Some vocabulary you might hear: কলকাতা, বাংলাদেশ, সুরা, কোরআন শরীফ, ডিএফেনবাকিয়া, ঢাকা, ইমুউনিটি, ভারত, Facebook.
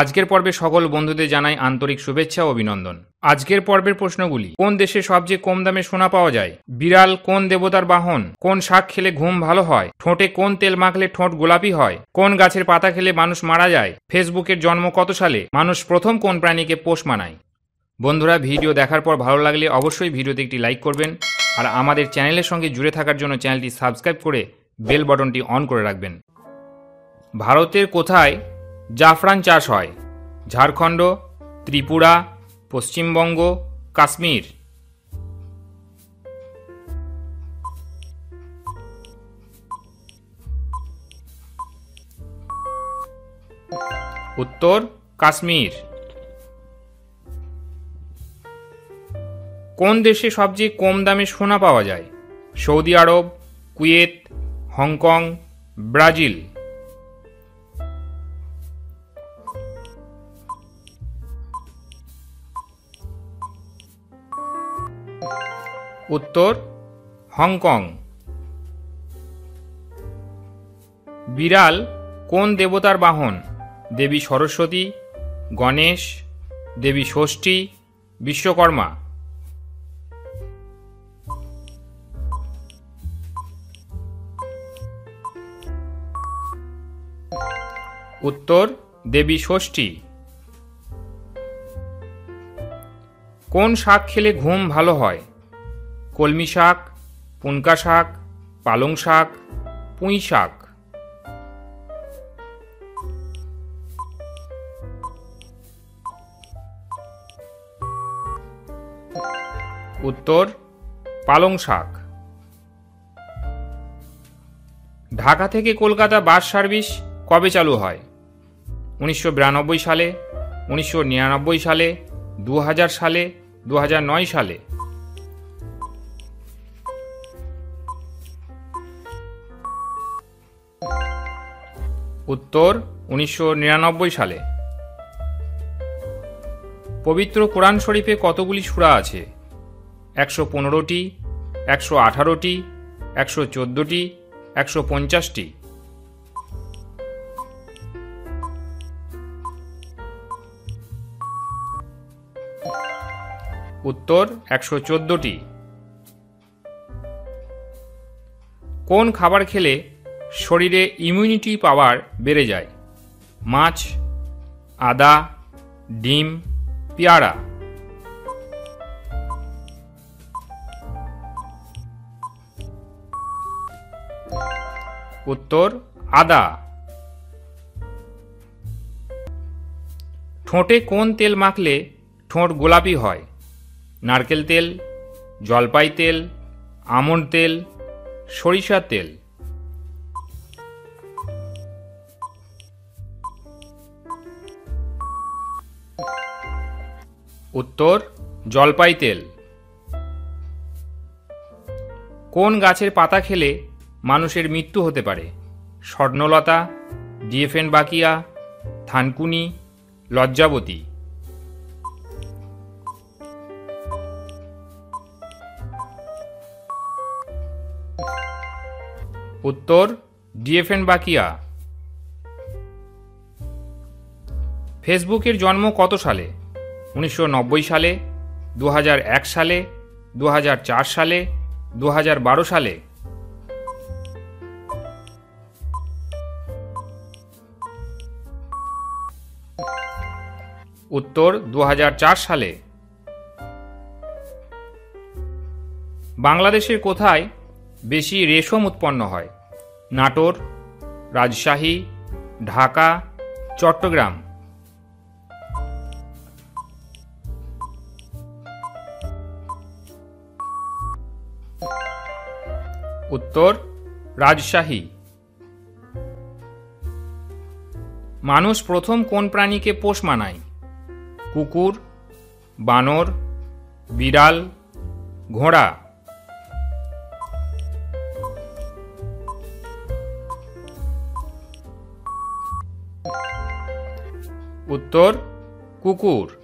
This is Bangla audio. আজকের পর্বে সকল বন্ধুদের জানাই আন্তরিক শুভেচ্ছা ও অভিনন্দন। আজকের পর্বের প্রশ্নগুলি: কোন দেশে সবচেয়ে কম দামে সোনা পাওয়া যায়? বিড়াল কোন দেবতার বাহন? কোন শাক খেলে ঘুম ভালো হয়? ঠোঁটে কোন তেল মাখলে ঠোঁট গোলাপি হয়? কোন গাছের পাতা খেলে মানুষ মারা যায়? ফেসবুকের জন্ম কত সালে? মানুষ প্রথম কোন প্রাণীকে পোষ মানায়? বন্ধুরা, ভিডিও দেখার পর ভালো লাগলে অবশ্যই ভিডিওতে একটি লাইক করবেন আর আমাদের চ্যানেলের সঙ্গে জুড়ে থাকার জন্য চ্যানেলটি সাবস্ক্রাইব করে বেল বাটনটি অন করে রাখবেন। ভারতের কোথায় জাফরান চাষ হয়? ঝাড়খণ্ড, ত্রিপুরা, পশ্চিমবঙ্গ, কাশ্মীর। উত্তর, কাশ্মীর। কোন দেশে সবচেয়ে কম দামে সোনা পাওয়া যায়? সৌদি আরব, কুয়েত, হংকং, ব্রাজিল। উত্তর, হংকং। বিড়াল কোন দেবতার বাহন? দেবী সরস্বতী, গণেশ, দেবী ষষ্ঠী, বিশ্বকর্মা। উত্তর, দেবী ষষ্ঠী। কোন শাক খেলে ঘুম ভালো হয়? কলমি শাক, পুনকা শাক, পালং শাক, পুঁই শাক। উত্তর, পালং শাক। ঢাকা থেকে কলকাতা বাস সার্ভিস কবে চালু হয়? 1992 সালে, 1999 সালে, 2000 সালে, 2009 সালে। উত্তর, 1999 সালে। পবিত্র কোরআন শরীফে কতগুলি সূরা আছে? 115টি, 118টি, 114টি, 150টি। উত্তর, 114টি। কোন খাবার খেলে শরীরে ইমিউনিটি পাওয়ার বেড়ে যায়? মাছ, আদা, ডিম, পেয়ারা। উত্তর, আদা। ঠোঁটে কোন তেল মাখলে ঠোঁট গোলাপি হয়? নারকেল তেল, জলপাই তেল, আমন্ড তেল, সরিষার তেল। উত্তর, জলপাই তেল। কোন গাছের পাতা খেলে মানুষের মৃত্যু হতে পারে? স্বর্ণলতা, ডিএফেনবাকিয়া, থানকুনি, লজ্জাবতী। উত্তর, ডিএফেনবাকিয়া। ফেসবুকের জন্ম কত সালে? 1990 সালে, 2001 সালে, 2004 সালে, 2012 সালে। উত্তর, 2004 সালে। বাংলাদেশের কোথায় বেশি রেশম উৎপন্ন হয়? নাটোর, রাজশাহী, ঢাকা, চট্টগ্রাম। উত্তর, রাজশাহী। মানুষ প্রথম কোন প্রাণীকে পোষ মানায়? কুকুর, বানর, বিড়াল, ঘোড়া। উত্তর, কুকুর।